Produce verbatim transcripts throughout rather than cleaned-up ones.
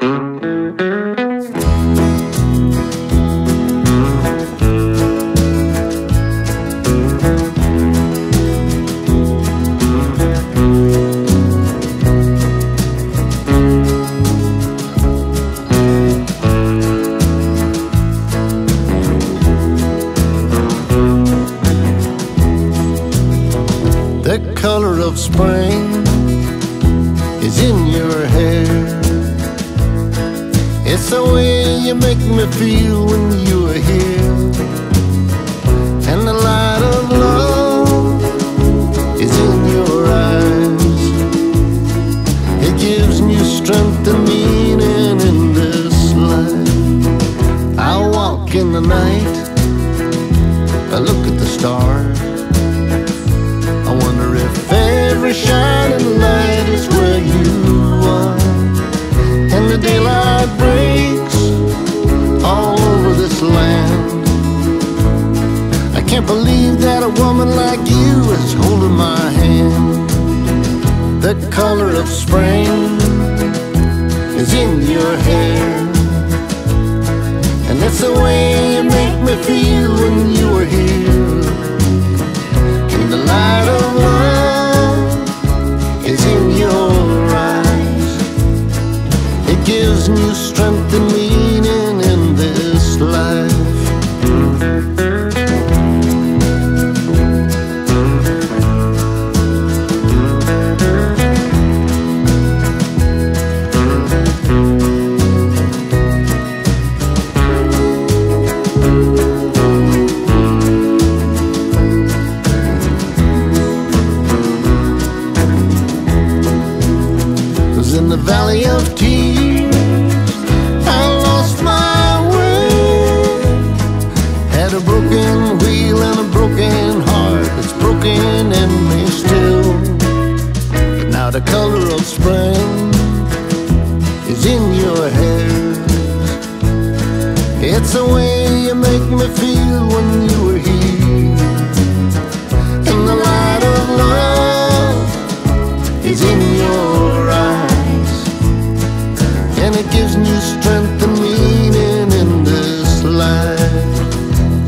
The color of spring is in your hair. It's the way you make me feel when you are here. And the light of love is in your eyes. It gives new strength and meaning in this life. I walk in the night, I look at the stars. I wonder if every shining light is where you are. And the daylight breaks all over this land. I can't believe that a woman like you is holding my hand. The color of spring is in your hair. And that's the way you make me feel when you are here. The light of love is in your eyes. It gives new strength and meaning in this life. In the valley of tears, I lost my way. Had a broken wheel and a broken heart that's broken in me still. But now the color of spring is in your hair. It's the way you make me feel when you were here. And the light of love is in your eyes. And it gives new strength and meaning in this life.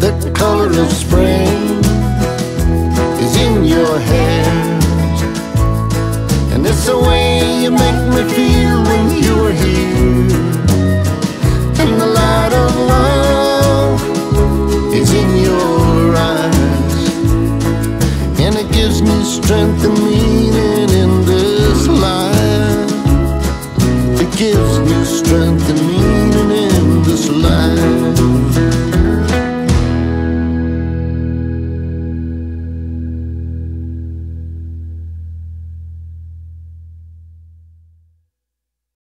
The color of spring is in your hair. And it's the way you make me feel when you are here. And the light of love is in your eyes. And it gives new strength and meaning in this life. Gives new strength and meaning in this life.